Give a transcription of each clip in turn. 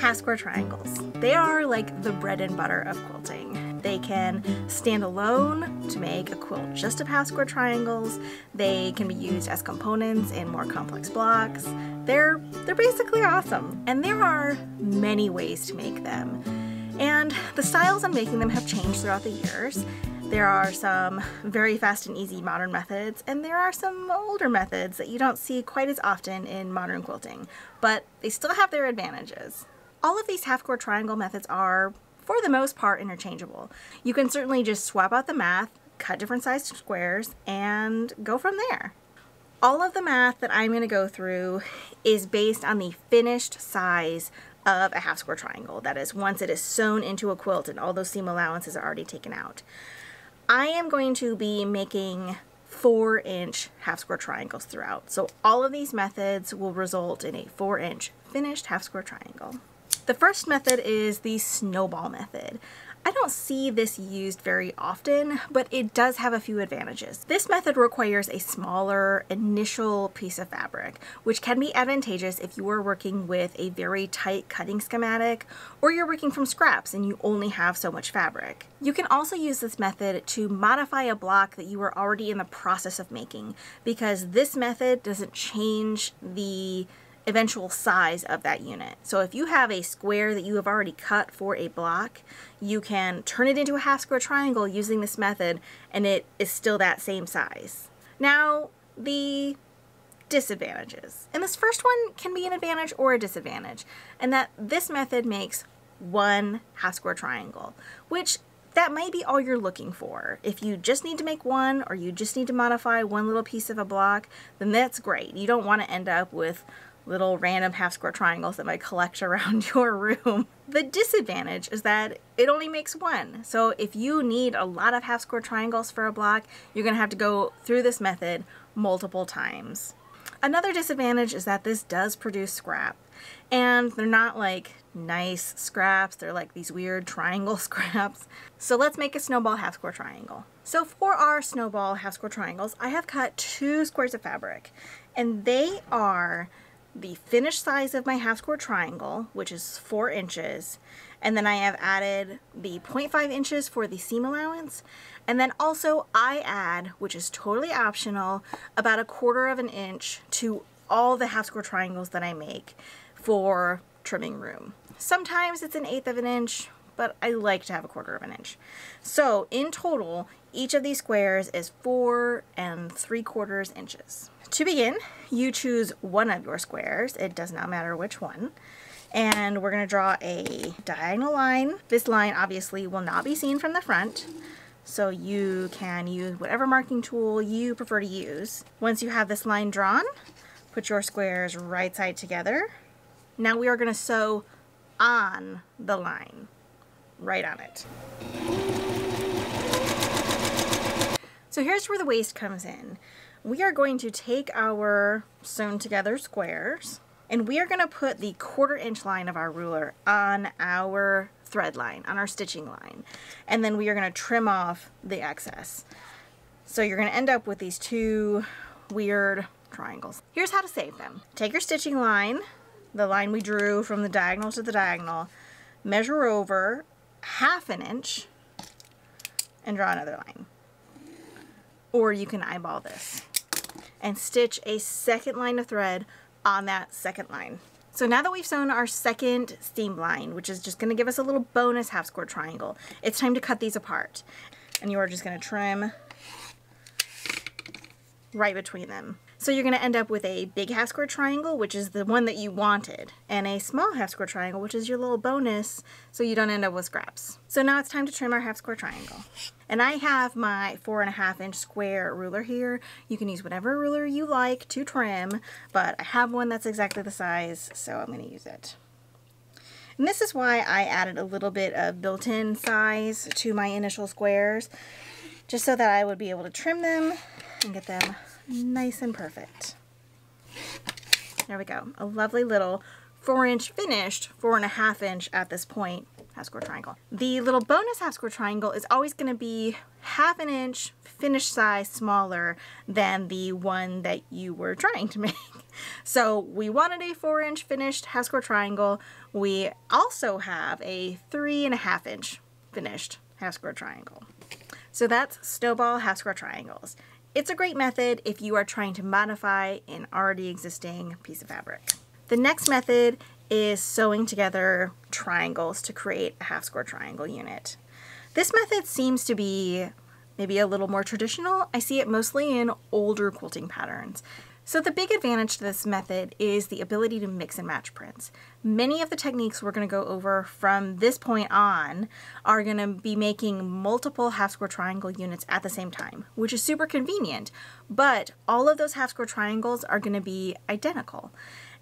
half-square triangles. They are like the bread and butter of quilting. They can stand alone to make a quilt just of half-square triangles. They can be used as components in more complex blocks. They're basically awesome, and there are many ways to make them. And the styles on making them have changed throughout the years. There are some very fast and easy modern methods, and there are some older methods that you don't see quite as often in modern quilting, but they still have their advantages. All of these half-square triangle methods are, for the most part, interchangeable. You can certainly just swap out the math, cut different sized squares, and go from there. All of the math that I'm going to go through is based on the finished size of a half-square triangle. That is, once it is sewn into a quilt and all those seam allowances are already taken out. I am going to be making 4-inch half-square triangles throughout. So all of these methods will result in a 4-inch finished half-square triangle. The first method is the snowball method. I don't see this used very often, but it does have a few advantages. This method requires a smaller initial piece of fabric, which can be advantageous if you are working with a very tight cutting schematic, or you're working from scraps and you only have so much fabric. You can also use this method to modify a block that you are already in the process of making, because this method doesn't change the eventual size of that unit. So if you have a square that you have already cut for a block, you can turn it into a half square triangle using this method, and it is still that same size. Now, the disadvantages. And this first one can be an advantage or a disadvantage, and that this method makes one half square triangle, which that might be all you're looking for. If you just need to make one, or you just need to modify one little piece of a block, then that's great. You don't want to end up with little random half-square triangles that might collect around your room. The disadvantage is that it only makes one. So if you need a lot of half-square triangles for a block, you're gonna have to go through this method multiple times. Another disadvantage is that this does produce scrap. And they're not like nice scraps, they're like these weird triangle scraps. So let's make a snowball half-square triangle. So for our snowball half-square triangles, I have cut 2 squares of fabric, and they are the finished size of my half-square triangle, which is 4 inches, and then I have added the 0.5 inches for the seam allowance, and then also I add, which is totally optional, about 1/4 of an inch to all the half-square triangles that I make for trimming room. Sometimes it's 1/8 of an inch, but I like to have 1/4 of an inch. So in total, each of these squares is 4 3/4 inches. To begin, you choose one of your squares. It does not matter which one. And we're gonna draw a diagonal line. This line obviously will not be seen from the front, so you can use whatever marking tool you prefer to use. Once you have this line drawn, put your squares right side together. Now we are gonna sew on the line, right on it. So here's where the waist comes in. We are going to take our sewn together squares, and we are going to put the 1/4 inch line of our ruler on our thread line, on our stitching line, and then we are going to trim off the excess. So you're going to end up with these 2 weird triangles. Here's how to save them. Take your stitching line, the line we drew from the diagonal to the diagonal, measure over 1/2 inch, and draw another line. Or you can eyeball this and stitch a second line of thread on that second line. So now that we've sewn our second seam line, which is just going to give us a little bonus half square triangle, it's time to cut these apart. And you are just going to trim right between them. So you're going to end up with a big half square triangle, which is the one that you wanted, and a small half square triangle, which is your little bonus, so you don't end up with scraps. So now it's time to trim our half square triangle. And I have my 4.5 inch square ruler here. You can use whatever ruler you like to trim, but I have one that's exactly the size, so I'm going to use it. And this is why I added a little bit of built-in size to my initial squares, just so that I would be able to trim them and get them nice and perfect. There we go. A lovely little 4-inch finished, 4.5 inch at this point, half square triangle. The little bonus half square triangle is always going to be 1/2 inch finished size smaller than the one that you were trying to make. So we wanted a 4-inch finished Hascore triangle. We also have a 3.5-inch finished Hascore triangle. So that's Snowball Hascore triangles. It's a great method if you are trying to modify an already existing piece of fabric. The next method is sewing together triangles to create a half-square triangle unit. This method seems to be maybe a little more traditional. I see it mostly in older quilting patterns. So the big advantage to this method is the ability to mix and match prints. Many of the techniques we're going to go over from this point on are going to be making multiple half-square triangle units at the same time, which is super convenient, but all of those half-square triangles are going to be identical.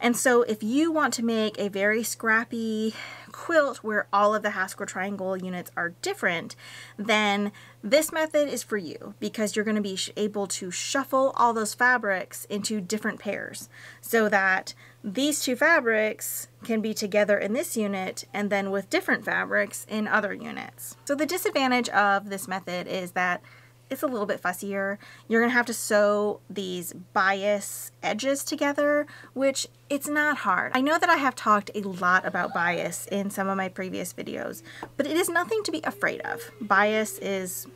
And so if you want to make a very scrappy quilt where all of the half-square triangle units are different, then this method is for you because you're going to be able to shuffle all those fabrics into different pairs so that these two fabrics can be together in this unit and then with different fabrics in other units. So the disadvantage of this method is that it's a little bit fussier. You're gonna have to sew these bias edges together, which it's not hard. I know that I have talked a lot about bias in some of my previous videos, but it is nothing to be afraid of. Bias is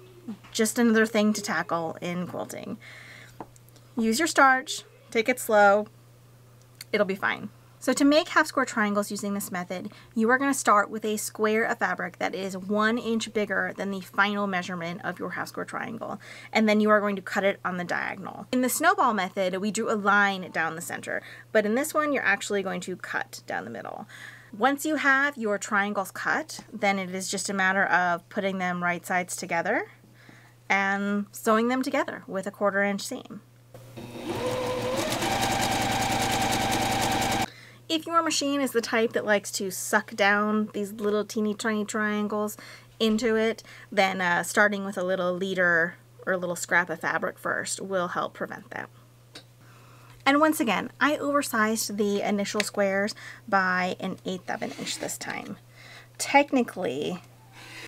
just another thing to tackle in quilting. Use your starch, take it slow, it'll be fine. So to make half-square triangles using this method, you are going to start with a square of fabric that is 1 inch bigger than the final measurement of your half-square triangle, and then you are going to cut it on the diagonal. In the snowball method, we drew a line down the center, but in this one, you're actually going to cut down the middle. Once you have your triangles cut, then it is just a matter of putting them right sides together and sewing them together with a 1/4-inch seam. If your machine is the type that likes to suck down these little teeny tiny triangles into it, then starting with a little leader or a little scrap of fabric first will help prevent that. And once again, I oversized the initial squares by 1/8 of an inch this time. Technically,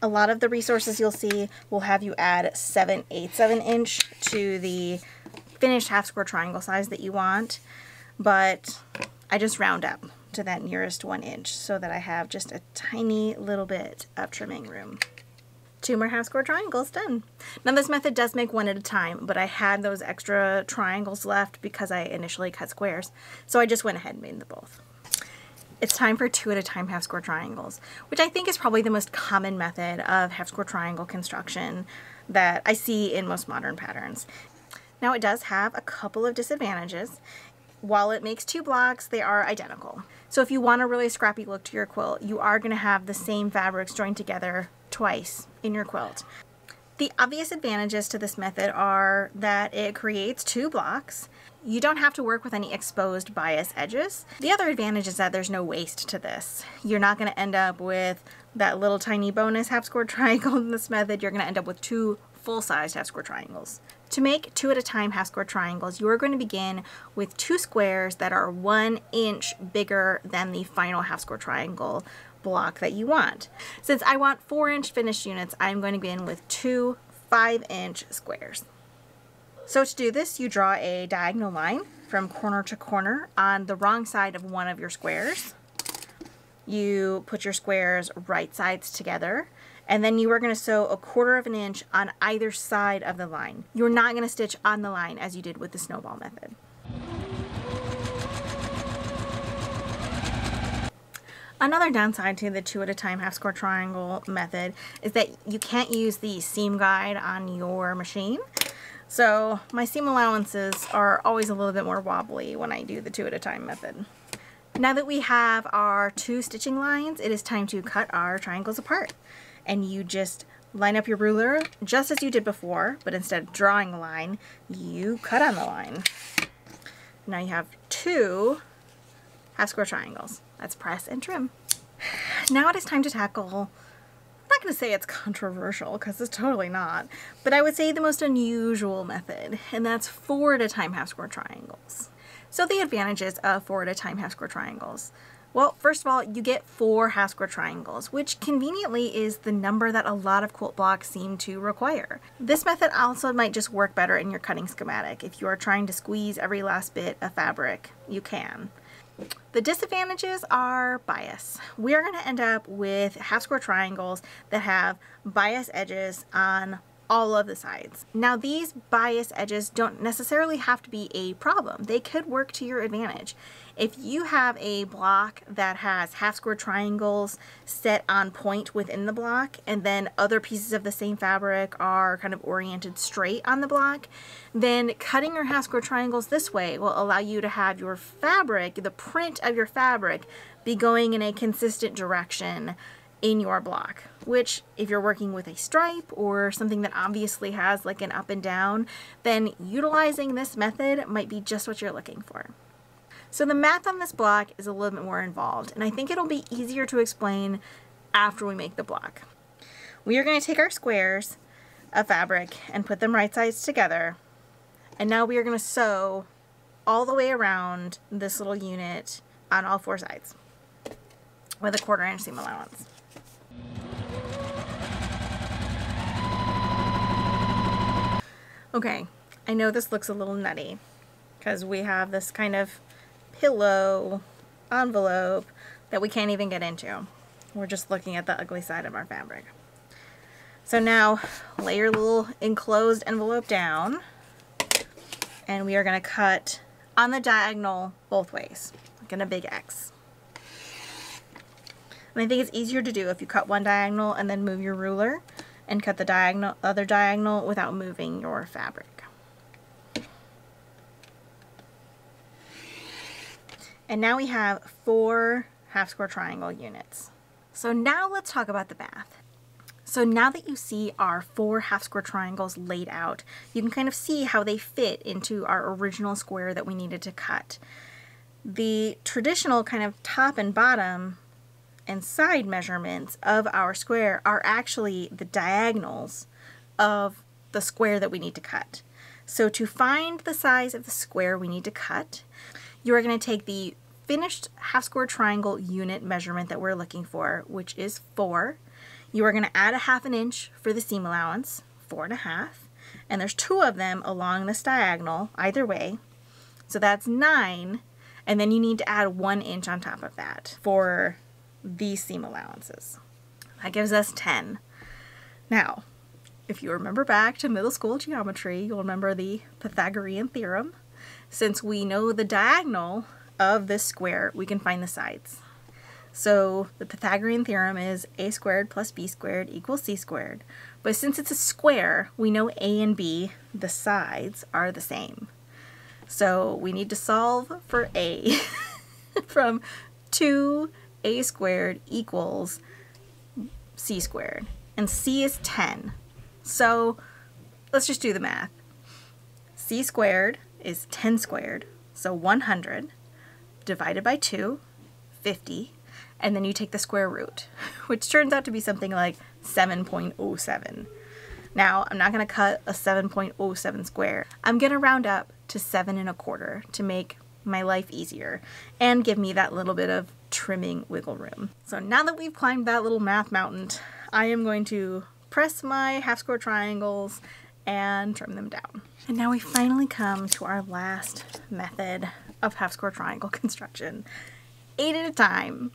a lot of the resources you'll see will have you add 7/8 of an inch to the finished half-square triangle size that you want, but I just round up to that nearest 1 inch so that I have just a tiny little bit of trimming room. 2 more half-square triangles done. Now this method does make one at a time, but I had those extra triangles left because I initially cut squares, so I just went ahead and made them both. It's time for 2 at a time half-square triangles, which I think is probably the most common method of half-square triangle construction that I see in most modern patterns. Now it does have a couple of disadvantages. While it makes 2 blocks, they are identical. So if you want a really scrappy look to your quilt, you are going to have the same fabrics joined together twice in your quilt. The obvious advantages to this method are that it creates 2 blocks. You don't have to work with any exposed bias edges. The other advantage is that there's no waste to this. You're not going to end up with that little tiny bonus half-square triangle in this method. You're going to end up with 2 full-sized half-square triangles. To make 2 at a time half-square triangles, you are going to begin with 2 squares that are 1 inch bigger than the final half-square triangle block that you want. Since I want 4-inch finished units, I'm going to begin with 2 5-inch squares. So to do this, you draw a diagonal line from corner to corner on the wrong side of one of your squares. You put your squares right sides together, and then you are going to sew a 1/4 of an inch on either side of the line. You're not going to stitch on the line as you did with the snowball method. Another downside to the 2 at a time half-square triangle method is that you can't use the seam guide on your machine. So my seam allowances are always a little bit more wobbly when I do the 2 at a time method. Now that we have our 2 stitching lines, it is time to cut our triangles apart. And you just line up your ruler just as you did before, but instead of drawing a line, you cut on the line. Now you have 2 half-square triangles. Let's press and trim. Now it is time to tackle, I'm not going to say it's controversial because it's totally not, but I would say the most unusual method, and that's 4 at a time half-square triangles. So the advantages of 4 at a time half-square triangles. Well, first of all, you get 4 half square triangles, which conveniently is the number that a lot of quilt blocks seem to require. This method also might just work better in your cutting schematic. If you are trying to squeeze every last bit of fabric, you can. The disadvantages are bias. We are going to end up with half square triangles that have bias edges on all of the sides. Now, these bias edges don't necessarily have to be a problem. They could work to your advantage. If you have a block that has half square triangles set on point within the block, and then other pieces of the same fabric are kind of oriented straight on the block, then cutting your half square triangles this way will allow you to have your fabric, the print of your fabric, be going in a consistent direction in your block, which if you're working with a stripe or something that obviously has like an up and down, then utilizing this method might be just what you're looking for. So the math on this block is a little bit more involved, and I think it'll be easier to explain after we make the block. We are going to take our squares of fabric and put them right sides together, and now we are going to sew all the way around this little unit on all 4 sides with a 1/4 inch seam allowance. Okay, I know this looks a little nutty because we have this kind of pillow envelope that we can't even get into. We're just looking at the ugly side of our fabric. So now lay your little enclosed envelope down, and we are going to cut on the diagonal both ways, like in a big X. And I think it's easier to do if you cut one diagonal and then move your ruler and cut the other diagonal without moving your fabric. And now we have 4 half square triangle units. So now let's talk about the math. So now that you see our 4 half square triangles laid out, you can kind of see how they fit into our original square that we needed to cut. The traditional kind of top and bottom and side measurements of our square are actually the diagonals of the square that we need to cut. So to find the size of the square we need to cut, you are going to take the finished half square triangle unit measurement that we're looking for, which is 4. You are going to add a 1/2 inch for the seam allowance, 4 1/2, and there's 2 of them along this diagonal either way, so that's 9, and then you need to add 1 inch on top of that for these seam allowances. That gives us 10. Now, if you remember back to middle school geometry, you'll remember the Pythagorean theorem. Since we know the diagonal of this square, we can find the sides. So the Pythagorean theorem is a² + b² = c². But since it's a square, we know a and b, the sides, are the same. So we need to solve for a from 2 a² = c², and c is 10. So let's just do the math. C² is 10², so 100 divided by 2, 50, and then you take the square root, which turns out to be something like 7.07. Now, I'm not going to cut a 7.07 square. I'm going to round up to 7 1/4 to make my life easier and give me that little bit of trimming wiggle room. So now that we've climbed that little math mountain, I am going to press my half square triangles and trim them down. And now we finally come to our last method of half square triangle construction, 8 at a time.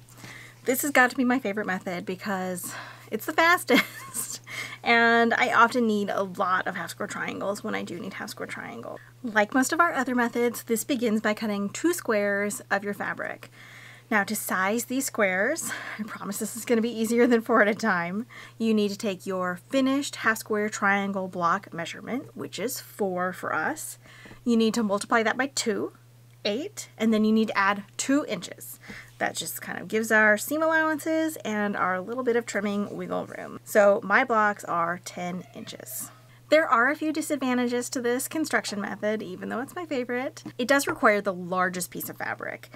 This has got to be my favorite method because it's the fastest, and I often need a lot of half square triangles when I do need half square triangles. Like most of our other methods, this begins by cutting 2 squares of your fabric. Now, to size these squares, I promise this is going to be easier than 4 at a time, you need to take your finished half square triangle block measurement, which is 4 for us. You need to multiply that by 2, 8, and then you need to add 2 inches. That just kind of gives our seam allowances and our little bit of trimming wiggle room. So my blocks are 10 inches. There are a few disadvantages to this construction method, even though it's my favorite. It does require the largest piece of fabric.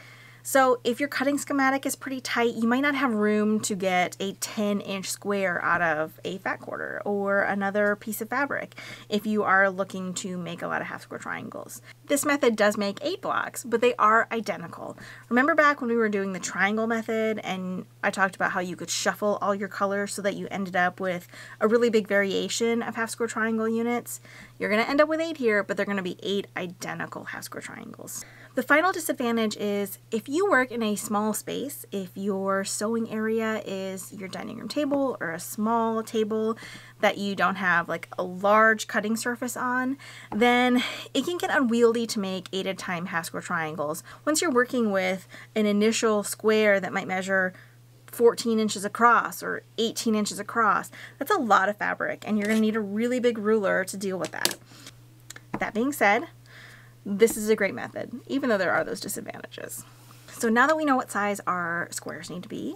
So if your cutting schematic is pretty tight, you might not have room to get a 10-inch square out of a fat quarter or another piece of fabric if you are looking to make a lot of half square triangles. This method does make 8 blocks, but they are identical. Remember back when we were doing the triangle method and I talked about how you could shuffle all your colors so that you ended up with a really big variation of half square triangle units? You're going to end up with 8 here, but they're going to be 8 identical half square triangles. The final disadvantage is if you work in a small space, if your sewing area is your dining room table or a small table that you don't have like a large cutting surface on, then it can get unwieldy to make 8 at a time half square triangles. Once you're working with an initial square that might measure 14 inches across or 18 inches across, that's a lot of fabric and you're going to need a really big ruler to deal with that. That being said, this is a great method, even though there are those disadvantages. So now that we know what size our squares need to be,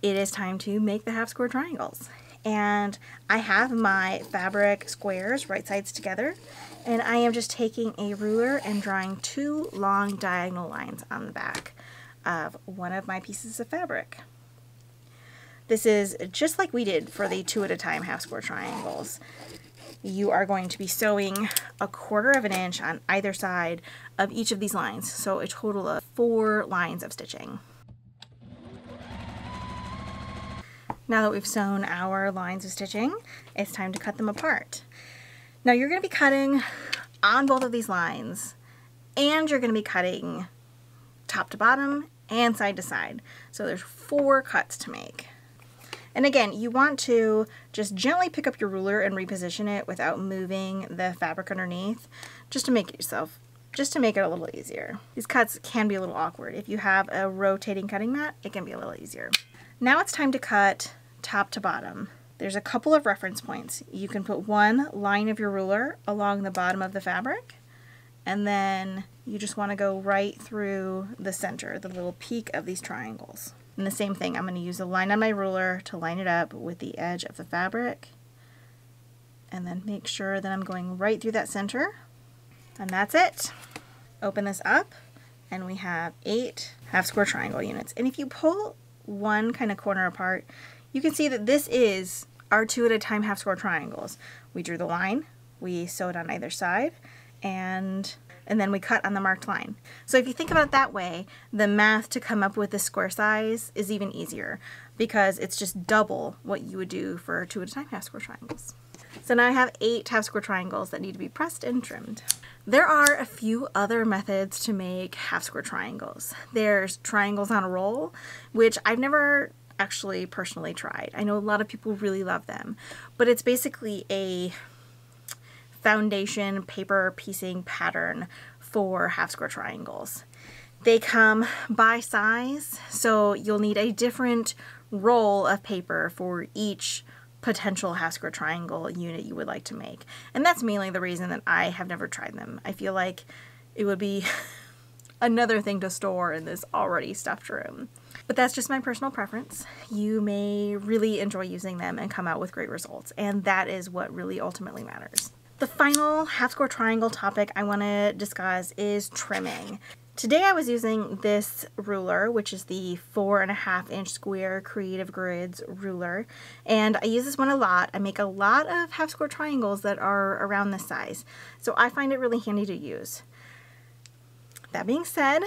it is time to make the half square triangles. And I have my fabric squares right sides together, and I am just taking a ruler and drawing 2 long diagonal lines on the back of one of my pieces of fabric. This is just like we did for the 2 at a time half square triangles. You are going to be sewing 1/4 of an inch on either side of each of these lines, so a total of 4 lines of stitching. Now that we've sewn our lines of stitching, it's time to cut them apart. Now you're going to be cutting on both of these lines, and you're going to be cutting top to bottom and side to side. So there's 4 cuts to make. And again, you want to just gently pick up your ruler and reposition it without moving the fabric underneath, just to make it a little easier. These cuts can be a little awkward. If you have a rotating cutting mat, it can be a little easier. Now it's time to cut top to bottom. There's a couple of reference points. You can put one line of your ruler along the bottom of the fabric, and then you just want to go right through the center, the little peak of these triangles. And the same thing, I'm going to use a line on my ruler to line it up with the edge of the fabric, and then make sure that I'm going right through that center. And that's it. Open this up and we have 8 half square triangle units. And if you pull one kind of corner apart, you can see that this is our 2 at a time half square triangles. We drew the line, we sewed on either side, and then we cut on the marked line. So if you think about it that way, the math to come up with the square size is even easier because it's just double what you would do for 2 at a time half square triangles. So now I have 8 half square triangles that need to be pressed and trimmed. There are a few other methods to make half square triangles. There's triangles on a roll, which I've never actually personally tried. I know a lot of people really love them, but it's basically a foundation paper piecing pattern for half square triangles. They come by size, so you'll need a different roll of paper for each potential half square triangle unit you would like to make. And that's mainly the reason that I have never tried them. I feel like it would be another thing to store in this already stuffed room. But that's just my personal preference. You may really enjoy using them and come out with great results, and that is what really ultimately matters. The final half square triangle topic I want to discuss is trimming. Today I was using this ruler, which is the 4.5-inch square Creative Grids ruler, and I use this one a lot. I make a lot of half square triangles that are around this size, so I find it really handy to use. That being said,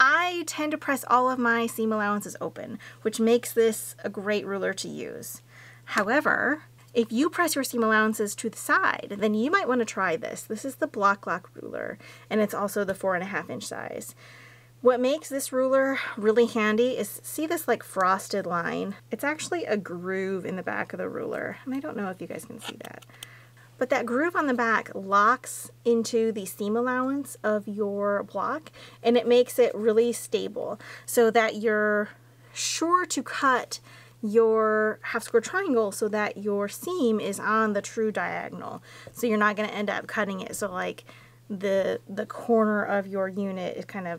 I tend to press all of my seam allowances open, which makes this a great ruler to use. However, if you press your seam allowances to the side, then you might want to try this. This is the Block Lock ruler, and it's also the 4.5-inch size. What makes this ruler really handy is, see this like frosted line? It's actually a groove in the back of the ruler, and I don't know if you guys can see that. But that groove on the back locks into the seam allowance of your block, and it makes it really stable so that you're sure to cut your half square triangle so that your seam is on the true diagonal, so you're not going to end up cutting it so like the corner of your unit is kind of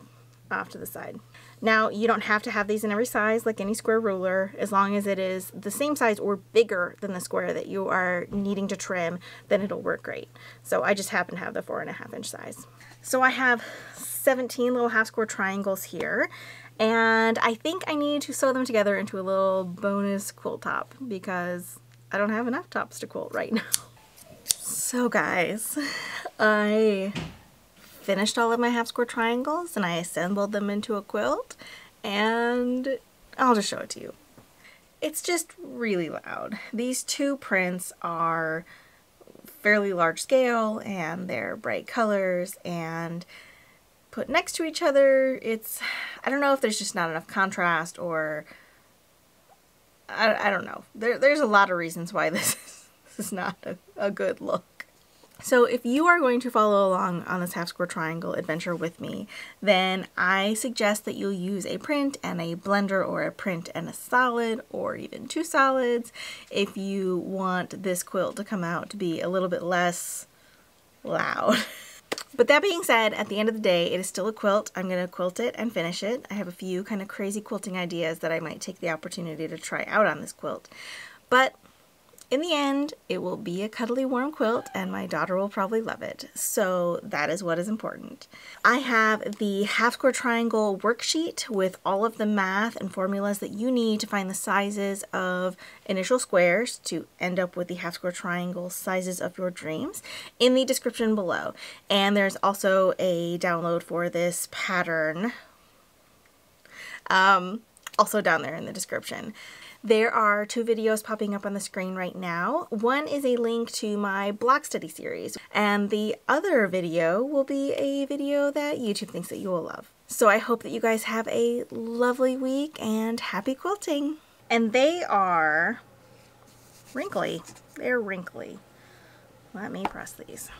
off to the side. Now you don't have to have these in every size like any square ruler, as long as it is the same size or bigger than the square that you are needing to trim, then it'll work great. So I just happen to have the 4.5-inch size. So I have 17 little half square triangles here, And I think I need to sew them together into a little bonus quilt top because I don't have enough tops to quilt right now. So guys, I finished all of my half square triangles and I assembled them into a quilt, and I'll just show it to you. It's just really loud. These two prints are fairly large scale and they're bright colors, and put next to each other, it's, I don't know if there's just not enough contrast, or I don't know. There's a lot of reasons why this is not a good look. So if you are going to follow along on this half square triangle adventure with me, then I suggest that you'll use a print and a blender, or a print and a solid, or even two solids, if you want this quilt to come out to be a little bit less loud. But that being said, at the end of the day, it is still a quilt. I'm going to quilt it and finish it. I have a few kind of crazy quilting ideas that I might take the opportunity to try out on this quilt. But in the end, it will be a cuddly warm quilt, and my daughter will probably love it. So that is what is important. I have the half square triangle worksheet with all of the math and formulas that you need to find the sizes of initial squares to end up with the half square triangle sizes of your dreams in the description below. And there's also a download for this pattern also down there in the description. There are two videos popping up on the screen right now. One is a link to my block study series, and the other video will be a video that YouTube thinks that you will love. So I hope that you guys have a lovely week and happy quilting. And they are wrinkly. They're wrinkly. Let me press these.